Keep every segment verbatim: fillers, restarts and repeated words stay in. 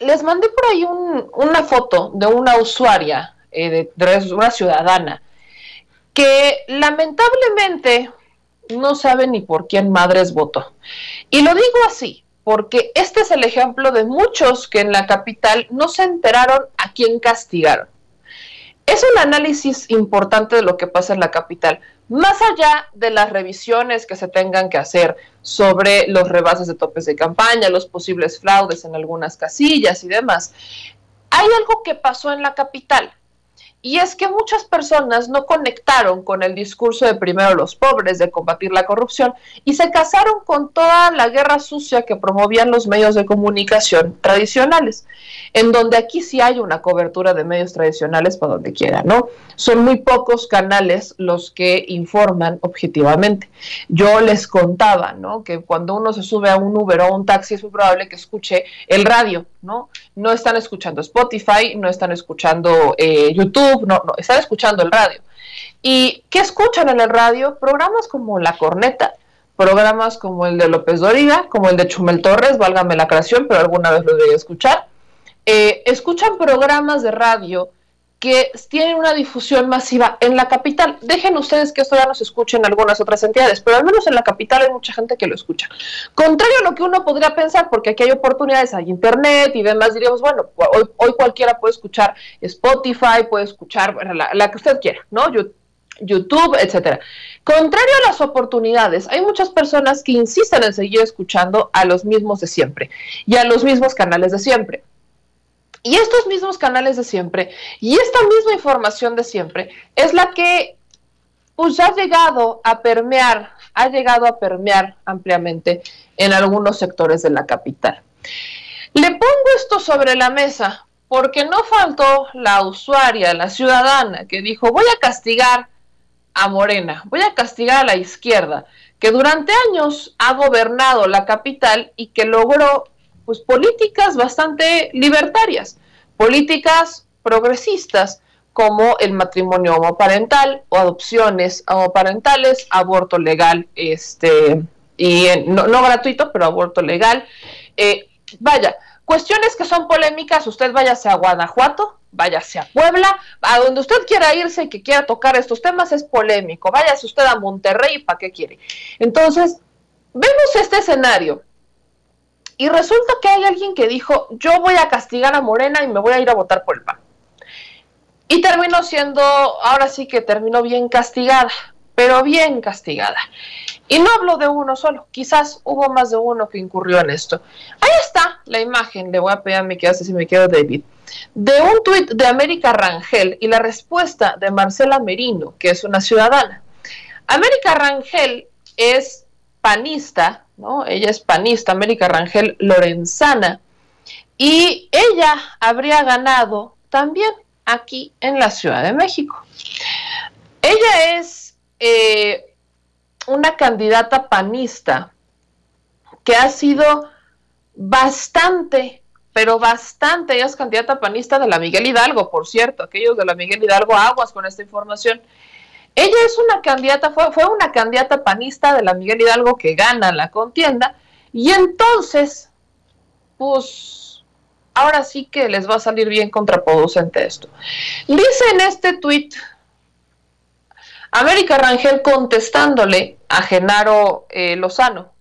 les mandé por ahí un, una foto de una usuaria, eh, de, de una ciudadana, que lamentablemente no sabe ni por quién madres votó. Y lo digo así, porque este es el ejemplo de muchos que en la capital no se enteraron a quién castigaron. Es un análisis importante de lo que pasa en la capital, más allá de las revisiones que se tengan que hacer sobre los rebases de topes de campaña, los posibles fraudes en algunas casillas y demás. Hay algo que pasó en la capital, y es que muchas personas no conectaron con el discurso de primero los pobres, de combatir la corrupción, y se casaron con toda la guerra sucia que promovían los medios de comunicación tradicionales, en donde aquí sí hay una cobertura de medios tradicionales para donde quiera, ¿no? Son muy pocos canales los que informan objetivamente. Yo les contaba, ¿no?, que cuando uno se sube a un Uber o un taxi es muy probable que escuche el radio, ¿no? No están escuchando Spotify, no están escuchando eh, YouTube, No, no, están escuchando el radio. ¿Y qué escuchan en el radio? Programas como La Corneta, programas como el de López Doriga, como el de Chumel Torres, válgame la creación, pero alguna vez lo debería escuchar. Eh, escuchan programas de radio que tienen una difusión masiva en la capital. Dejen ustedes que esto ya nos escuchen en algunas otras entidades, pero al menos en la capital hay mucha gente que lo escucha. Contrario a lo que uno podría pensar, porque aquí hay oportunidades, hay internet y demás, diríamos, bueno, hoy, hoy cualquiera puede escuchar Spotify, puede escuchar bueno, la, la que usted quiera, ¿no? YouTube, etcétera. Contrario a las oportunidades, hay muchas personas que insisten en seguir escuchando a los mismos de siempre y a los mismos canales de siempre. Y estos mismos canales de siempre, y esta misma información de siempre, es la que pues ha llegado a permear, ha llegado a permear ampliamente en algunos sectores de la capital. Le pongo esto sobre la mesa porque no faltó la usuaria, la ciudadana, que dijo, voy a castigar a Morena, voy a castigar a la izquierda, que durante años ha gobernado la capital y que logró pues políticas bastante libertarias, políticas progresistas como el matrimonio homoparental o adopciones homoparentales, aborto legal, este y no, no gratuito, pero aborto legal. Eh, vaya, cuestiones que son polémicas, usted váyase a Guanajuato, váyase a Puebla, a donde usted quiera irse y que quiera tocar estos temas es polémico, váyase usted a Monterrey, ¿para qué quiere? Entonces, vemos este escenario. Y resulta que hay alguien que dijo, yo voy a castigar a Morena y me voy a ir a votar por el P A N. Y terminó siendo, ahora sí que terminó bien castigada, pero bien castigada. Y no hablo de uno solo, quizás hubo más de uno que incurrió en esto. Ahí está la imagen, le voy a pedir a mi que hace si me quedo David, de un tuit de América Rangel y la respuesta de Marcela Merino, que es una ciudadana. América Rangel es panista, ¿no? Ella es panista, América Rangel Lorenzana, y ella habría ganado también aquí en la Ciudad de México. Ella es eh, una candidata panista que ha sido bastante, pero bastante, ella es candidata panista de la Miguel Hidalgo, por cierto, aquellos de la Miguel Hidalgo, aguas con esta información. Ella es una candidata, fue, fue una candidata panista de la Miguel Hidalgo que gana la contienda, y entonces, pues, ahora sí que les va a salir bien contraproducente esto. Dice en este tuit, América Rangel contestándole a Genaro eh, Lozano,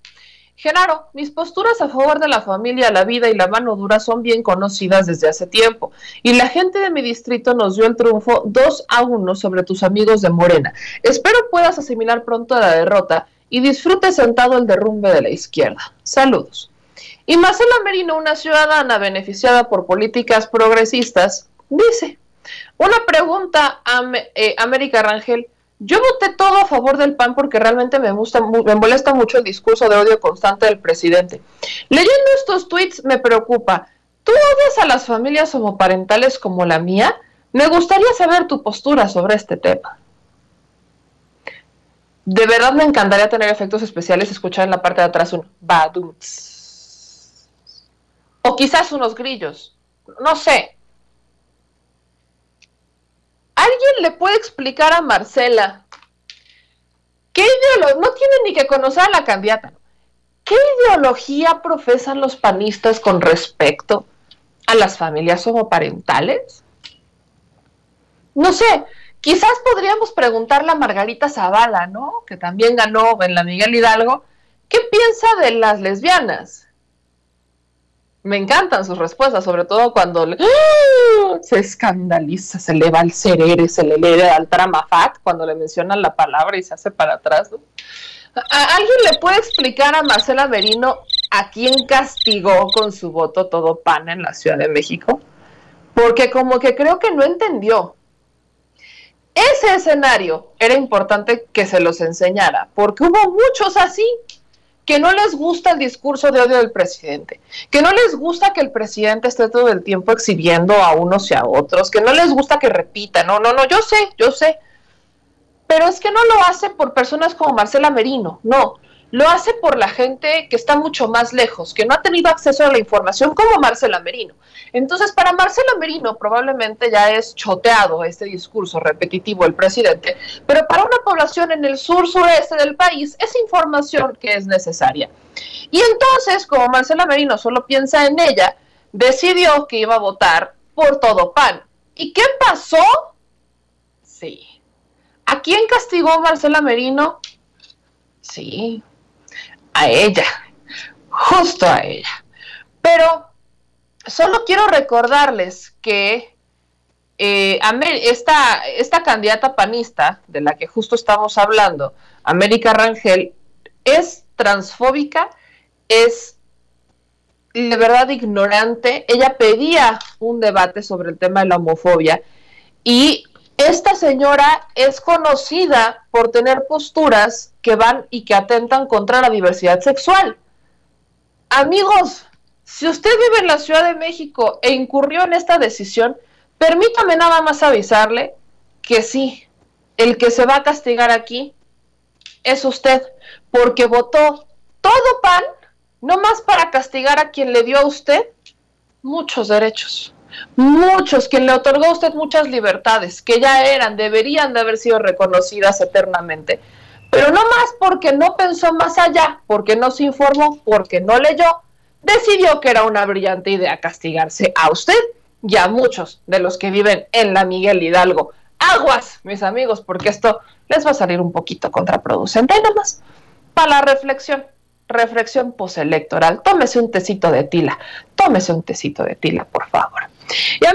Genaro, mis posturas a favor de la familia, la vida y la mano dura son bien conocidas desde hace tiempo, y la gente de mi distrito nos dio el triunfo dos a uno sobre tus amigos de Morena. Espero puedas asimilar pronto la derrota y disfrute sentado el derrumbe de la izquierda. Saludos. Y Marcela Merino, una ciudadana beneficiada por políticas progresistas, dice, una pregunta a eh, América Rangel. Yo voté todo a favor del P A N porque realmente me, gusta, me molesta mucho el discurso de odio constante del presidente. Leyendo estos tweets me preocupa. ¿Tú odias a las familias homoparentales como la mía? Me gustaría saber tu postura sobre este tema. De verdad me encantaría tener efectos especiales, escuchar en la parte de atrás un badum. O quizás unos grillos. No sé. ¿Alguien le puede explicar a Marcela qué ideología, no tiene ni que conocer a la candidata, qué ideología profesan los panistas con respecto a las familias homoparentales? No sé, quizás podríamos preguntarle a Margarita Zavala, ¿no? Que también ganó en la Miguel Hidalgo, ¿qué piensa de las lesbianas? Me encantan sus respuestas, sobre todo cuando le... ¡Ah! Se escandaliza, se le va al cerere, se le lee al tramafat cuando le mencionan la palabra y se hace para atrás, ¿no? ¿Alguien le puede explicar a Marcela Merino a quién castigó con su voto todo PAN en la Ciudad de México? Porque como que creo que no entendió. Ese escenario era importante que se los enseñara, porque hubo muchos así, que no les gusta el discurso de odio del presidente, que no les gusta que el presidente esté todo el tiempo exhibiendo a unos y a otros, que no les gusta que repita, no, no, no, yo sé, yo sé. Pero es que no lo hace por personas como Marcela Merino, no. Lo hace por la gente que está mucho más lejos, que no ha tenido acceso a la información como Marcela Merino. Entonces, para Marcela Merino probablemente ya es choteado este discurso repetitivo del presidente, pero para una población en el sur-sureste del país es información que es necesaria. Y entonces, como Marcela Merino solo piensa en ella, decidió que iba a votar por todo PAN. ¿Y qué pasó? Sí. ¿A quién castigó Marcela Merino? Sí, a ella, justo a ella. Pero solo quiero recordarles que eh, esta, esta candidata panista de la que justo estamos hablando, América Rangel, es transfóbica, es de verdad ignorante. Ella pedía un debate sobre el tema de la homofobia y... esta señora es conocida por tener posturas que van y que atentan contra la diversidad sexual. Amigos, si usted vive en la Ciudad de México e incurrió en esta decisión, permítame nada más avisarle que sí, el que se va a castigar aquí es usted, porque votó todo PAN, no más para castigar a quien le dio a usted muchos derechos. Muchos, quien le otorgó a usted muchas libertades, que ya eran, deberían de haber sido reconocidas eternamente. Pero no más porque no pensó más allá, porque no se informó, porque no leyó, decidió que era una brillante idea castigarse a usted y a muchos de los que viven en la Miguel Hidalgo. Aguas, mis amigos, porque esto les va a salir un poquito contraproducente. Y nada más, para la reflexión. Reflexión postelectoral. Tómese un tecito de tila. Tómese un tecito de tila, por favor.